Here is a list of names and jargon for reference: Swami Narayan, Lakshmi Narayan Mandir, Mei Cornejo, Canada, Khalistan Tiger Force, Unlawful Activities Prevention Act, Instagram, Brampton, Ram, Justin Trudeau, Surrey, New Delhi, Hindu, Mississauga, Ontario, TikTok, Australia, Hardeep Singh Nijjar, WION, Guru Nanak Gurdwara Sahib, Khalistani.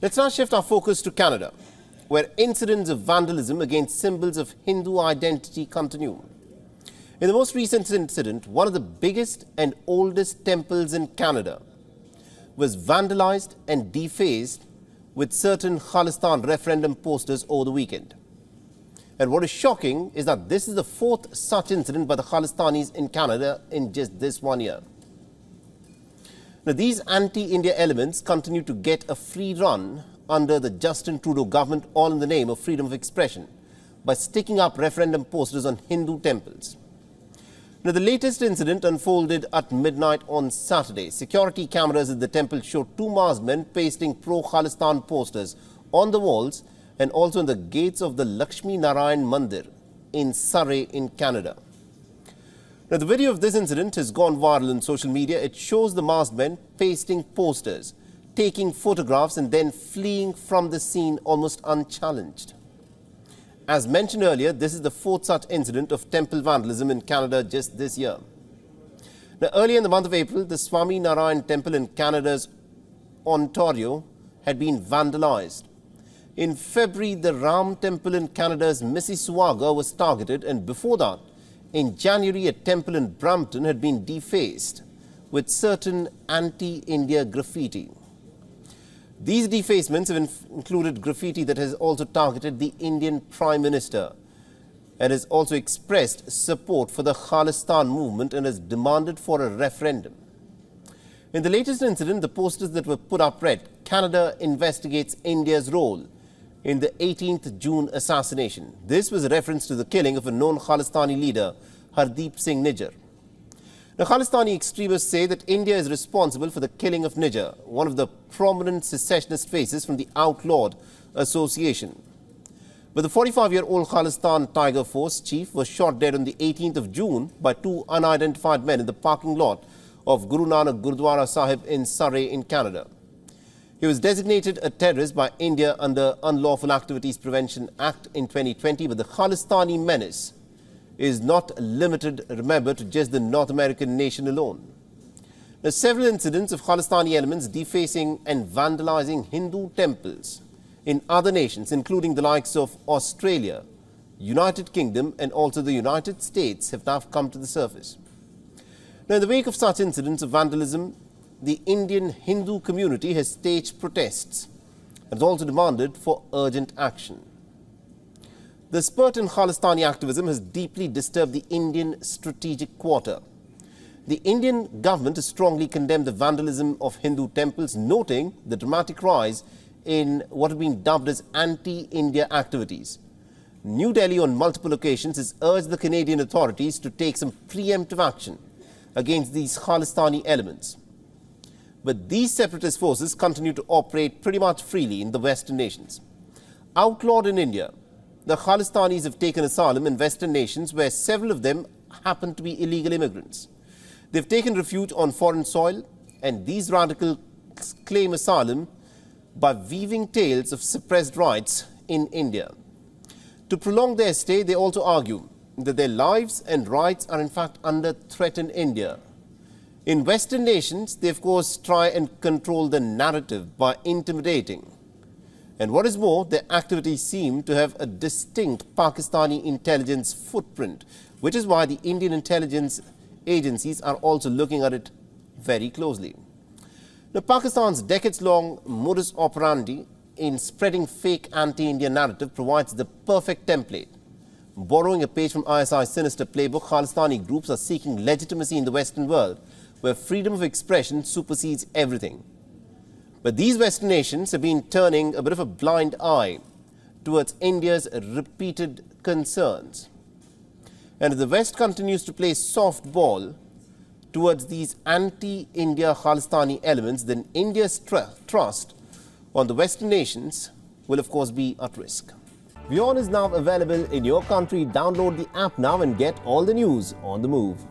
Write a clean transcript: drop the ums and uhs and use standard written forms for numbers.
Let's now shift our focus to Canada, where incidents of vandalism against symbols of Hindu identity continue. In the most recent incident, one of the biggest and oldest temples in Canada was vandalized and defaced with certain Khalistan referendum posters over the weekend. And what is shocking is that this is the fourth such incident by the Khalistanis in Canada in just this one year. Now, these anti-India elements continue to get a free run under the Justin Trudeau government, all in the name of freedom of expression, by sticking up referendum posters on Hindu temples. Now, the latest incident unfolded at midnight on Saturday. Security cameras at the temple showed two masked men pasting pro-Khalistan posters on the walls and also on the gates of the Lakshmi Narayan Mandir in Surrey in Canada. Now, the video of this incident has gone viral on social media. It shows the masked men pasting posters, taking photographs and then fleeing from the scene almost unchallenged. As mentioned earlier, this is the fourth such incident of temple vandalism in Canada just this year. Now, earlier in the month of April, the Swami Narayan temple in Canada's Ontario had been vandalized. In February, the Ram temple in Canada's Mississauga was targeted, and before that, in January, a temple in Brampton had been defaced with certain anti-India graffiti. These defacements have included graffiti that has also targeted the Indian Prime Minister and has also expressed support for the Khalistan movement and has demanded for a referendum. In the latest incident, the posters that were put up read, "Canada investigates India's role in the 18th June assassination." This was a reference to the killing of a known Khalistani leader, Hardeep Singh Nijjar. The Khalistani extremists say that India is responsible for the killing of Nijjar, one of the prominent secessionist faces from the outlawed association. But the 45-year-old Khalistan Tiger Force chief was shot dead on the 18th of June by two unidentified men in the parking lot of Guru Nanak Gurdwara Sahib in Surrey in Canada. He was designated a terrorist by India under Unlawful Activities Prevention Act in 2020, but the Khalistani menace is not limited, remember, to just the North American nation alone. Now, several incidents of Khalistani elements defacing and vandalizing Hindu temples in other nations, including the likes of Australia, United Kingdom and also the United States, have now come to the surface. Now, in the wake of such incidents of vandalism, the Indian Hindu community has staged protests and has also demanded for urgent action. The spurt in Khalistani activism has deeply disturbed the Indian strategic quarter. The Indian government has strongly condemned the vandalism of Hindu temples, noting the dramatic rise in what have been dubbed as anti-India activities. New Delhi on multiple occasions has urged the Canadian authorities to take some preemptive action against these Khalistani elements. But these separatist forces continue to operate pretty much freely in the Western nations. Outlawed in India, the Khalistanis have taken asylum in Western nations where several of them happen to be illegal immigrants. They've taken refuge on foreign soil, and these radicals claim asylum by weaving tales of suppressed rights in India. To prolong their stay, they also argue that their lives and rights are in fact under threat in India. In Western nations, they of course try and control the narrative by intimidating. And what is more, their activities seem to have a distinct Pakistani intelligence footprint, which is why the Indian intelligence agencies are also looking at it very closely. Now, Pakistan's decades-long modus operandi in spreading fake anti-India narrative provides the perfect template. Borrowing a page from ISI's sinister playbook, Khalistani groups are seeking legitimacy in the Western world, where freedom of expression supersedes everything. But these Western nations have been turning a bit of a blind eye towards India's repeated concerns. And if the West continues to play softball towards these anti-India Khalistani elements, then India's trust on the Western nations will of course be at risk. WION is now available in your country. Download the app now and get all the news on the move.